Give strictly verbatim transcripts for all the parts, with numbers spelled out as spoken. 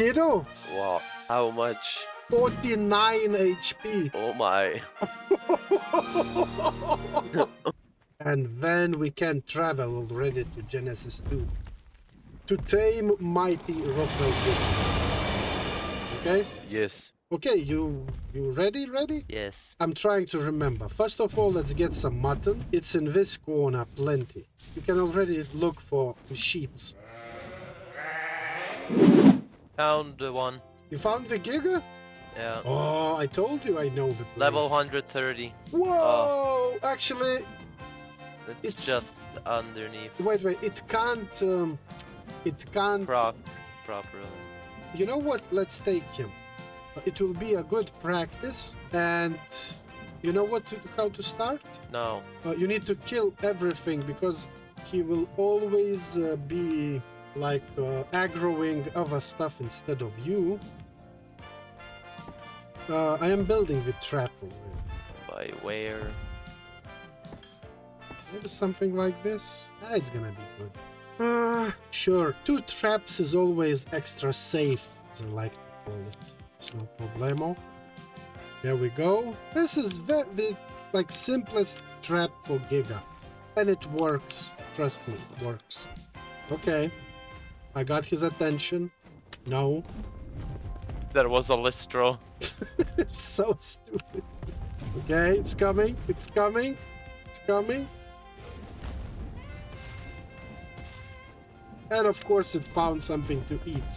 kiddo? Wow, how much? forty-nine H P. Oh my. And then we can travel already to Genesis two. To tame mighty Rockwell goodness. Okay? Yes. Okay, you you ready, ready? Yes. I'm trying to remember. First of all, let's get some mutton. It's in this corner, plenty. You can already look for sheep. Found the one. You found the Giga? Yeah. Oh, I told you I know the place. Level one hundred thirty. Whoa! Oh. Actually, it's, it's just underneath. Wait, wait. It can't... Um, it can't... Prop, properly. You know what? Let's take him. It will be a good practice, and you know what? To, how to start? No. Uh, you need to kill everything, because he will always uh, be like uh, aggroing other stuff instead of you. Uh, I am building the trap already. By where? Maybe something like this. Ah, it's gonna be good. Uh, sure. Two traps is always extra safe, as I like to call it. It's no problemo. There we go. This is very, the like simplest trap for Giga. And it works. Trust me, it works. Okay. I got his attention. No. There was a Lystro. It's so stupid. Okay, it's coming. It's coming. It's coming. And of course it found something to eat.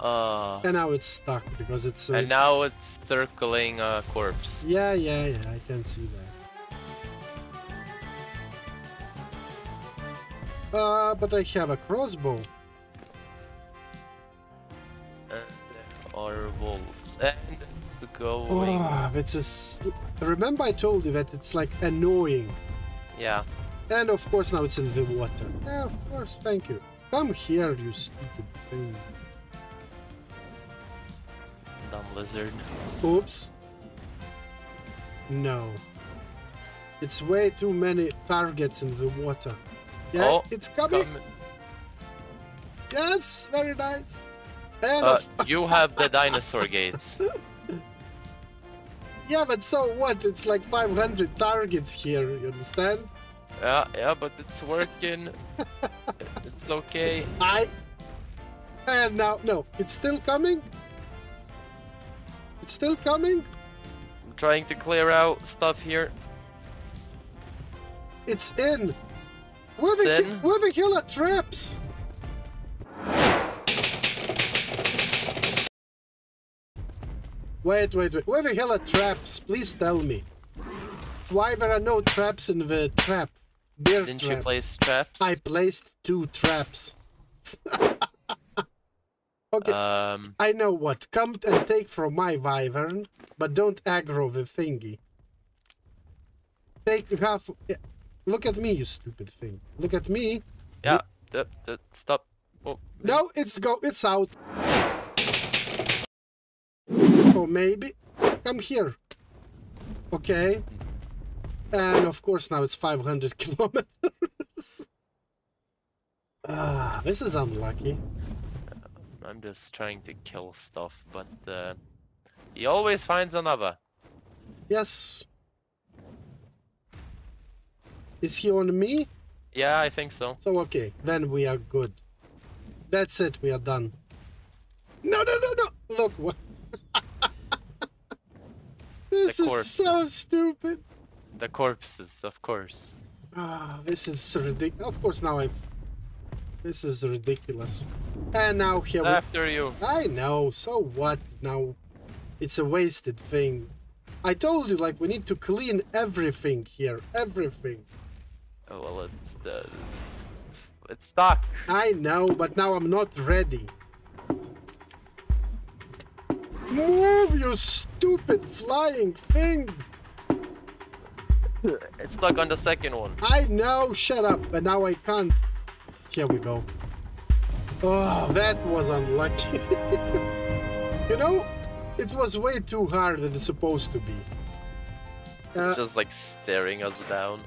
Uh, and now it's stuck because it's... Uh, and now it's circling a corpse. Yeah, yeah, yeah, I can see that. Uh, but I have a crossbow. And there are wolves. And it's going... Oh, it's a sl Remember I told you that it's like annoying. Yeah. And of course now it's in the water. Yeah, of course, thank you. Come here, you stupid thing. Dumb lizard. Oops. No. It's way too many targets in the water. Yeah, oh, it's coming. Come. Yes, very nice. And uh, you have the dinosaur gates. Yeah, but so what? It's like five hundred targets here, you understand? Yeah, yeah, but it's working. It's okay. I... And now, no, it's still coming? It's still coming? I'm trying to clear out stuff here. It's in! Where the, in. Where the hell are traps? Wait, wait, wait. Where the hell are traps? Please tell me. Why there are no traps in the trap? Bear Didn't traps. you place traps? I placed two traps. Okay, um, I know what. Come and take from my Wyvern, but don't aggro the thingy. Take half... Look at me, you stupid thing. Look at me. Yeah, the, the, stop. Oh, no, it's go. It's out. Oh, maybe. Come here. Okay. And of course now it's five hundred kilometers. Ah, this is unlucky. I'm just trying to kill stuff, but uh, he always finds another. Yes. Is he on me? Yeah, I think so. So okay, then we are good. That's it, we are done. No, no, no, no! Look what. This is so stupid. The corpses, of course. Ah, this is ridiculous. Of course, now I've... This is ridiculous. And now here we... After you. I know, so what? Now, it's a wasted thing. I told you, like, we need to clean everything here. Everything. Oh, well, it's... Uh, it's stuck. I know, but now I'm not ready. Move, you stupid flying thing! It's stuck on the second one. I know, shut up, but now I can't. Here we go. Oh, that was unlucky. You know, it was way too hard than it's supposed to be. Uh, it's just like staring us down.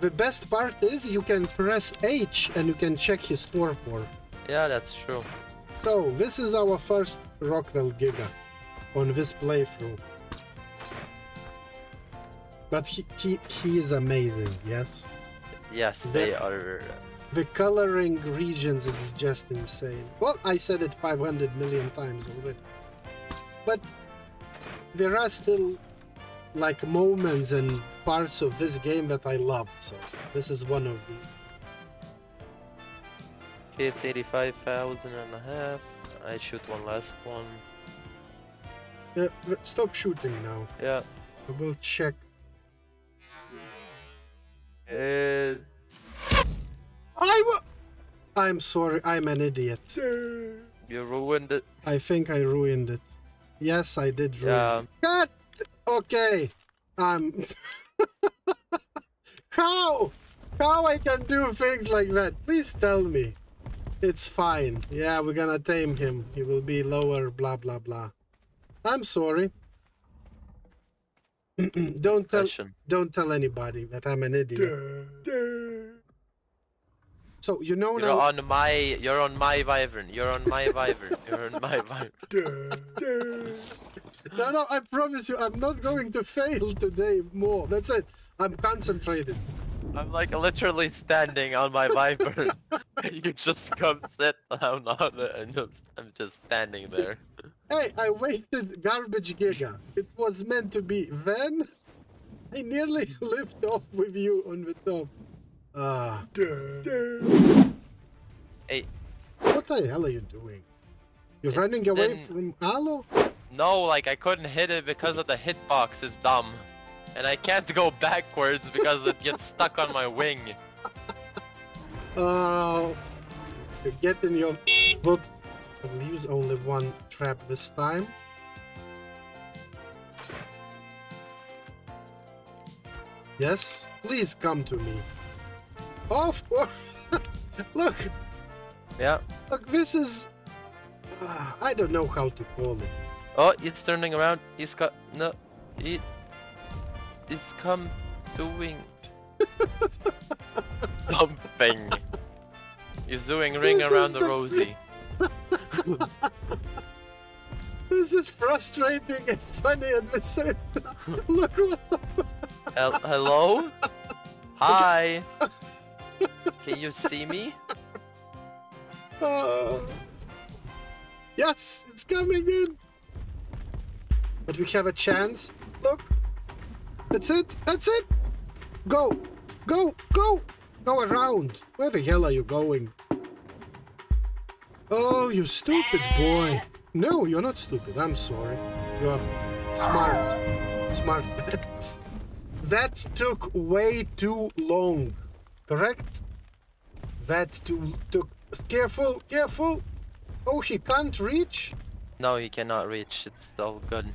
The best part is you can press H and you can check his torpor. Yeah, that's true. So, this is our first Rockwell Giga on this playthrough. But he, he, he is amazing, yes? Yes, the, they are... The coloring regions is just insane. Well, I said it five hundred million times already. But there are still, like, moments and parts of this game that I love, so this is one of these. Okay, it's eighty-five thousand and a half. I shoot one last one. Yeah, stop shooting now. Yeah. I will check. Uh... I w I'm sorry, I'm an idiot. You ruined it. I think I ruined it. Yes, I did ruin yeah. it. God! Okay. Um... How? How I can do things like that? Please tell me. It's fine. Yeah, we're gonna tame him. He will be lower, blah, blah, blah. I'm sorry. don't tell Don't tell anybody that I'm an idiot. So, you know you're now... On my, you're on my Wyvern. You're on my Wyvern. You're on my Wyvern. No, no, I promise you, I'm not going to fail today more. That's it. I'm concentrated. I'm like literally standing on my Wyvern. You just come sit down on it and just, I'm just standing there. Hey, I waited garbage Giga. It was meant to be then. I nearly lifted off with you on the top. Ah. Uh, hey. What the hell are you doing? You're it running away didn't... from Alo? No, like I couldn't hit it because of the hitbox is dumb. And I can't go backwards because it gets stuck on my wing. Oh, you're getting your book. We'll use only one trap this time. Yes, please come to me. Of course. Look. Yeah. Look, this is. Uh, I don't know how to call it. Oh, it's turning around. He's got no. It. It's come doing something. He's doing ring this around the, the rosy. This is frustrating and funny at the same time. Look what the Hel Hello? Hi. Can you see me? Oh. Yes, it's coming in. But we have a chance. Look. That's it, that's it! Go! Go! Go! Go around! Where the hell are you going? Oh, you stupid boy! No, you're not stupid, I'm sorry. You're smart. Smart. That took way too long, correct? That too took... Careful, careful! Oh, he can't reach? No, he cannot reach, it's all good.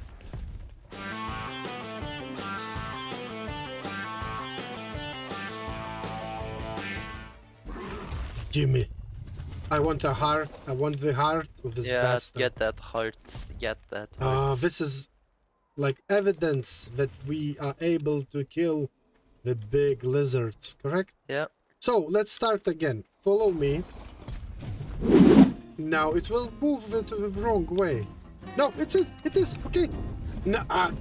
Gimme. I want a heart. I want the heart of this yeah, bastard. Yeah, get that heart. Get that heart. Uh, this is like evidence that we are able to kill the big lizards, correct? Yeah. So, let's start again. Follow me. Now, it will move the, the wrong way. No, it's it. It is. Okay. No. Uh,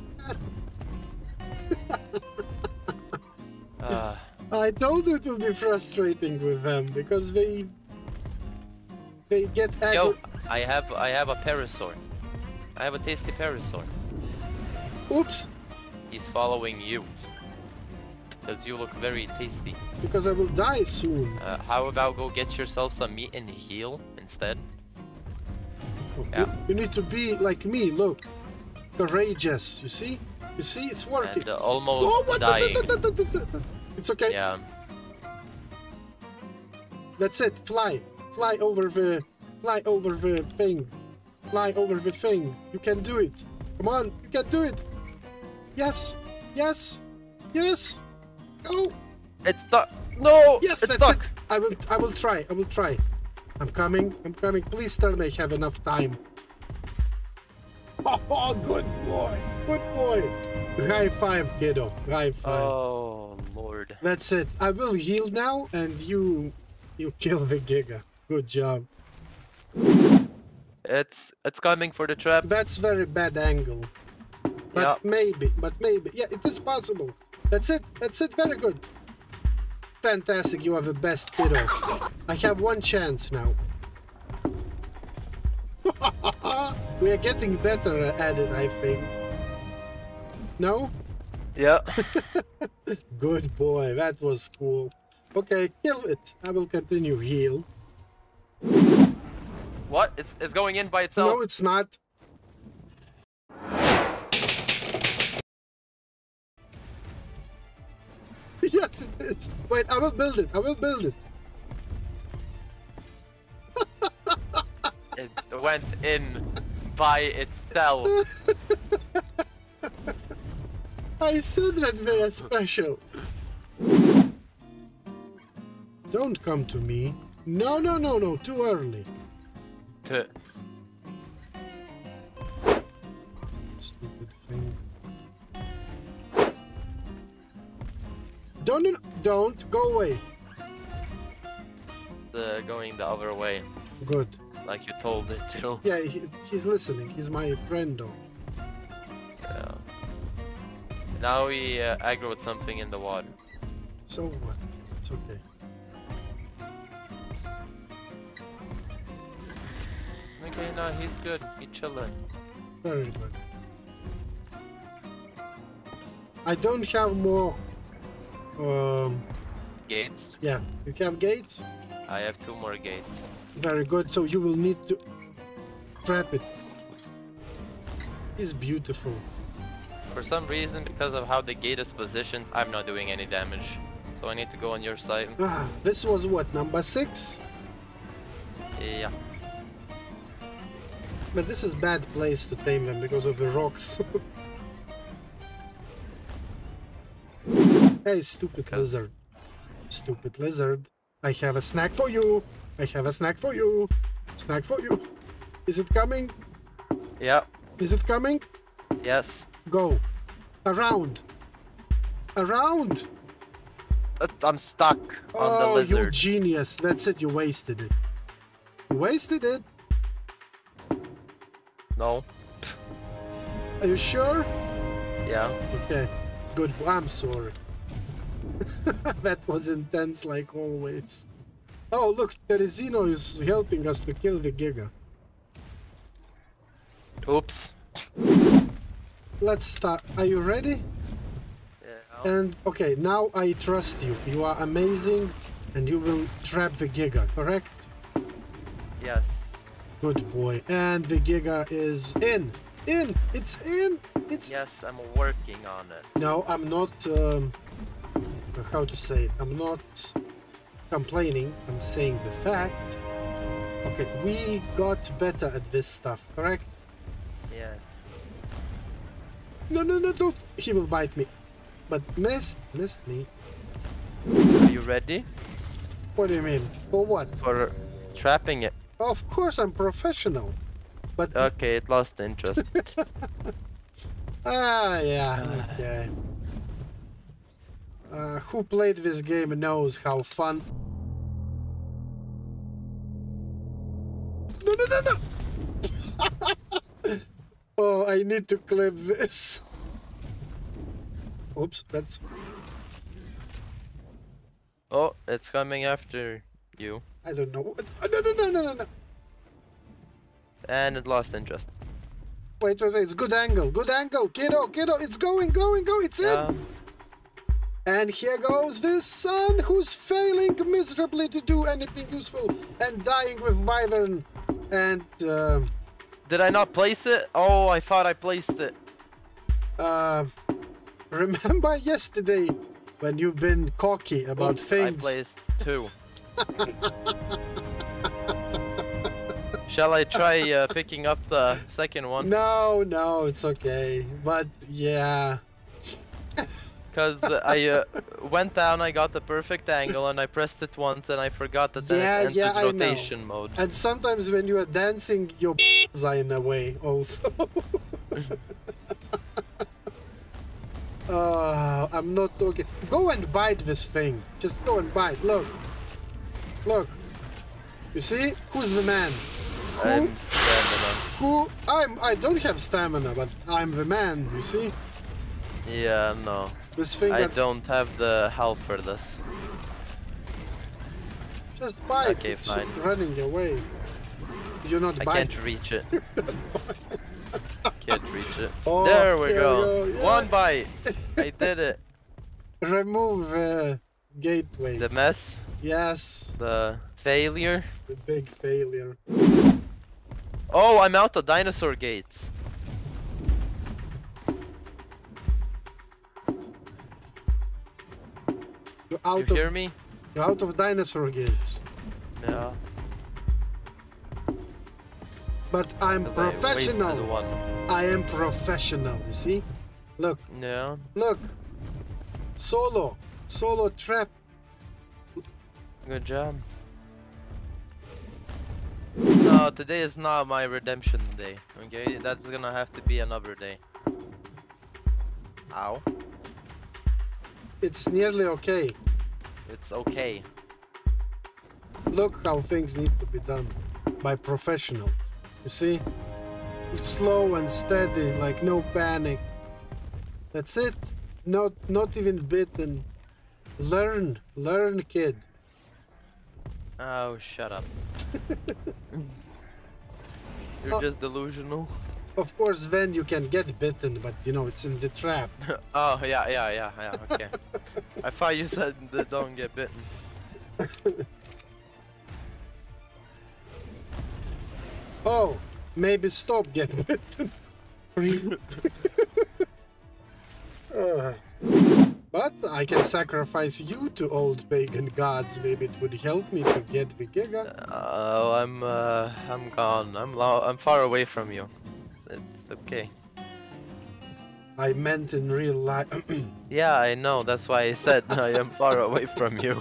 uh. I told you it will be frustrating with them because they they get angry. Yo, I have I have a parasaur. I have a tasty parasaur. Oops. He's following you because you look very tasty. Because I will die soon. Uh, how about go get yourself some meat and heal instead? Look, yeah. You, you need to be like me. Look, courageous. You see? You see? It's working. And, uh, almost oh, what? dying. It's okay. Yeah. That's it. Fly. Fly over the... Fly over the thing. Fly over the thing. You can do it. Come on. You can do it. Yes. Yes. Yes. Go. It's stuck. No. Yes, it's that's stuck. it. I will, I will try. I will try. I'm coming. I'm coming. Please tell me I have enough time. Oh, good boy. Good boy. High five, kiddo. High five. Oh. Lord. That's it. I will heal now and you you kill the Giga. Good job. It's it's coming for the trap. That's very bad angle. But yeah. maybe, but maybe. Yeah, it is possible. That's it. That's it. Very good. Fantastic. You are the best kiddo. I have one chance now. We are getting better at it, I think. No? Yeah. Good boy. That was cool. Okay, kill it. I will continue heal. What? It's, it's going in by itself? No, it's not. Yes, it is. Wait, I will build it. I will build it. It went in by itself. I said that they are special. Don't come to me. No, no, no, no. Too early. Tuh. Stupid thing. Don't, don't go away. Uh, going the other way. Good. Like you told it to. Yeah, he, he's listening. He's my friend, though. Yeah. Now he uh, aggroed something in the water. So what? It's okay. Okay, no, he's good. He's chilling. Very good. I don't have more. Um, gates? Yeah, you have gates? I have two more gates. Very good, so you will need to trap it. It's beautiful. For some reason, because of how the gate is positioned, I'm not doing any damage. So I need to go on your side. Ah, this was what, number six? Yeah. But this is bad place to tame them because of the rocks. Hey, stupid lizard. Stupid lizard. I have a snack for you. I have a snack for you. Snack for you. Is it coming? Yeah. Is it coming? Yes. Go. Around. Around. I'm stuck on oh, the lizard. Oh, you genius. That's it. You wasted it. You wasted it. No. Are you sure? Yeah. Okay. Good. I'm sorry. That was intense, like always. Oh, look, Teresino is helping us to kill the Giga. Oops. Let's start. Are you ready? Yeah. And, okay, now I trust you. You are amazing, and you will trap the Giga, correct? Yes. Good boy. And the Giga is in. In! It's in! It's... Yes, I'm working on it. No, I'm not... Um... how to say it, I'm not complaining, I'm saying the fact. Okay, we got better at this stuff, correct? Yes. No, no, no, don't! He will bite me. But missed, missed me. Are you ready? What do you mean? For what? For trapping it. Of course, I'm professional. But... okay, it lost interest. Ah, yeah, okay. Uh, who played this game knows how fun... No, no, no, no! Oh, I need to clip this. Oops, that's... Oh, it's coming after you. I don't know what... No, no, no, no, no, no! And it lost interest. Wait, wait, wait, it's good angle, good angle! Kiddo, kiddo, it's going, going, going, it's yeah. in! And here goes this son who's failing miserably to do anything useful and dying with Wyvern and... Uh, did I not place it? Oh, I thought I placed it. Uh, remember yesterday when you've been cocky about Oops, things? I placed two. Shall I try uh, picking up the second one? No, no, it's okay. But yeah... Because I uh, went down, I got the perfect angle, and I pressed it once, and I forgot that yeah, it enters yeah, rotation mode. And sometimes when you are dancing, your b****s are in a way, also. uh, I'm not okay. Go and bite this thing. Just go and bite. Look. Look. You see? Who's the man? Who? I'm standing Who? I'm, I don't have stamina, but I'm the man, you see? Yeah, no. This thing I that... don't have the health for this. Just bike, okay, it's fine. Running away. You're not I biking. Can't reach it. Can't reach it. Oh, there we go. We go. Yeah. One bite. I did it. Remove the uh, gateway. The mess? Yes. The failure? The big failure. Oh, I'm out of dinosaur gates. You're out you of, hear me? You're out of dinosaur gates. Yeah. But I'm professional. I, one. I am professional, you see? Look. Yeah. Look. Solo. Solo trap. Good job. No, today is not my redemption day, okay? That's gonna have to be another day. Ow. It's nearly okay. It's okay. Look how things need to be done by professionals. You see? It's slow and steady, like no panic. That's it. Not not even bitten. Learn. Learn, kid. Oh, shut up. You're oh. just delusional. Of course, then you can get bitten, but you know, it's in the trap. Oh, yeah, yeah, yeah, yeah, okay. I thought you said that don't get bitten. Oh, maybe stop getting bitten. uh, but I can sacrifice you to old pagan gods. Maybe it would help me to get the Giga. Oh, uh, I'm, uh, I'm gone. I'm, lo I'm far away from you. It's, it's okay. I meant in real life. Yeah, I know. That's why I said I am far away from you.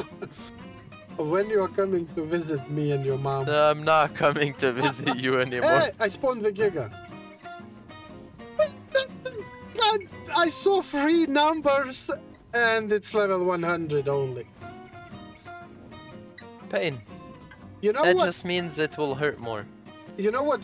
When you are coming to visit me and your mom? No, I'm not coming to visit you anymore. Hey, I spawned the Giga. I, I saw three numbers and it's level one hundred only. Pain. You know that what? That just means it will hurt more. You know what?